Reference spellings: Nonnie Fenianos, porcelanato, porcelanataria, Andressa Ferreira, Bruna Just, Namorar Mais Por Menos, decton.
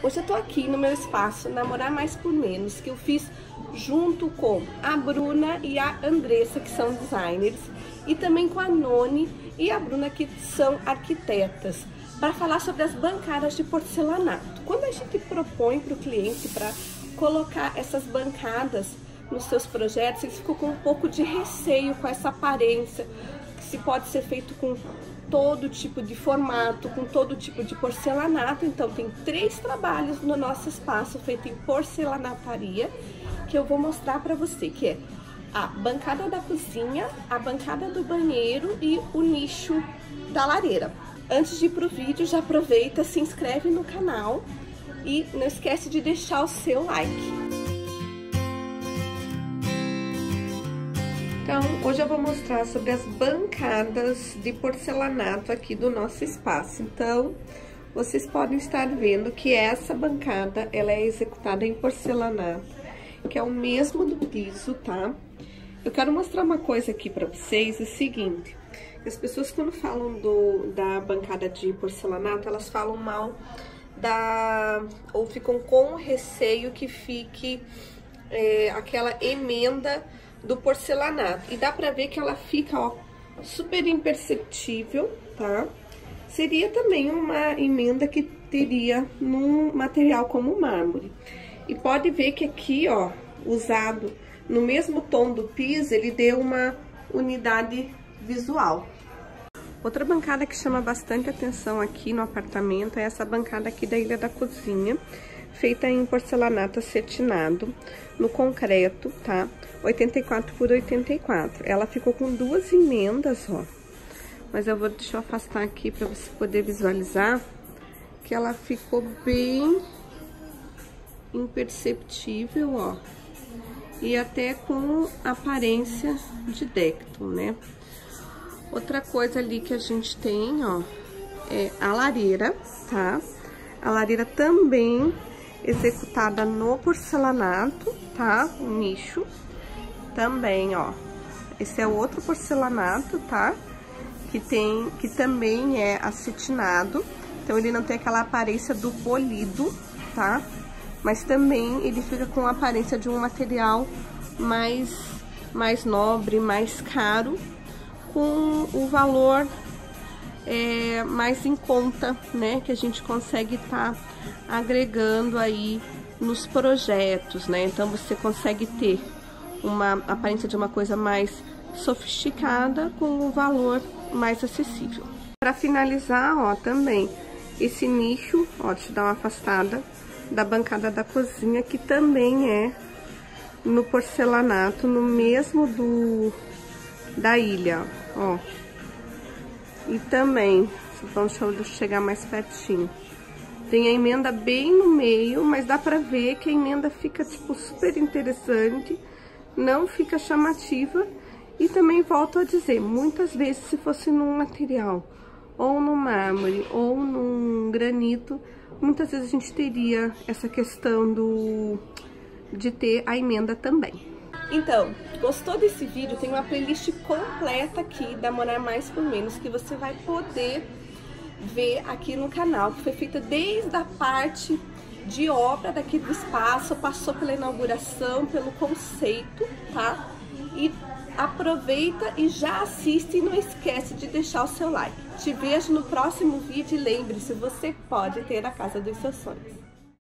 Hoje eu tô aqui no meu espaço Namorar Mais Por Menos, que eu fiz junto com a Bruna e a Andressa, que são designers, e também com a Noni e a Bruna, que são arquitetas, para falar sobre as bancadas de porcelanato. Quando a gente propõe para o cliente para colocar essas bancadas nos seus projetos, eles ficam com um pouco de receio com essa aparência, que se pode ser feito com todo tipo de formato, com todo tipo de porcelanato. Então tem 3 trabalhos no nosso espaço feito em porcelanataria que eu vou mostrar para você, que é a bancada da cozinha, a bancada do banheiro e o nicho da lareira. Antes de ir pro vídeo, já aproveita, se inscreve no canal e não esquece de deixar o seu like. Então, hoje eu vou mostrar sobre as bancadas de porcelanato aqui do nosso espaço. Então, vocês podem estar vendo que essa bancada, ela é executada em porcelanato, que é o mesmo do piso, tá? Eu quero mostrar uma coisa aqui pra vocês, é o seguinte. As pessoas, quando falam da bancada de porcelanato, elas falam mal ou ficam com receio que fique aquela emenda do porcelanato, e dá pra ver que ela fica, ó, super imperceptível, tá? Seria também uma emenda que teria num material como mármore. E pode ver que aqui, ó, usado no mesmo tom do piso, ele deu uma unidade visual. Outra bancada que chama bastante atenção aqui no apartamento é essa bancada aqui da Ilha da Cozinha, feita em porcelanato acetinado, no concreto, tá? 84 por 84. Ela ficou com 2 emendas, ó. Mas deixa eu afastar aqui pra você poder visualizar, que ela ficou bem imperceptível, ó. E até com aparência de decton, né? Outra coisa ali que a gente tem, ó, é a lareira, tá? A lareira também executada no porcelanato, tá? O nicho também, ó. Esse é outro porcelanato, tá? Que também é acetinado. Então ele não tem aquela aparência do polido, tá? Mas também ele fica com a aparência de um material mais nobre, mais caro, com o valor mais em conta, né? Que a gente consegue estar agregando aí nos projetos, né? Então você consegue ter uma aparência de uma coisa mais sofisticada com um valor mais acessível. Para finalizar, ó, também esse nicho, ó, deixa eu dar uma afastada, da bancada da cozinha, que também é no porcelanato, no mesmo da ilha, ó. E também, então deixa eu chegar mais pertinho. Tem a emenda bem no meio, mas dá pra ver que a emenda fica, tipo, super interessante, não fica chamativa. E também, volto a dizer, muitas vezes, se fosse num material, ou num mármore, ou num granito, muitas vezes a gente teria essa questão de ter a emenda também. Então, gostou desse vídeo? Tem uma playlist completa aqui da Namorar Mais Por Menos, que você vai poder ver aqui no canal, que foi feita desde a parte de obra daqui do espaço, passou pela inauguração, pelo conceito, tá? E aproveita e já assiste, e não esquece de deixar o seu like. Te vejo no próximo vídeo e lembre-se, você pode ter a casa dos seus sonhos.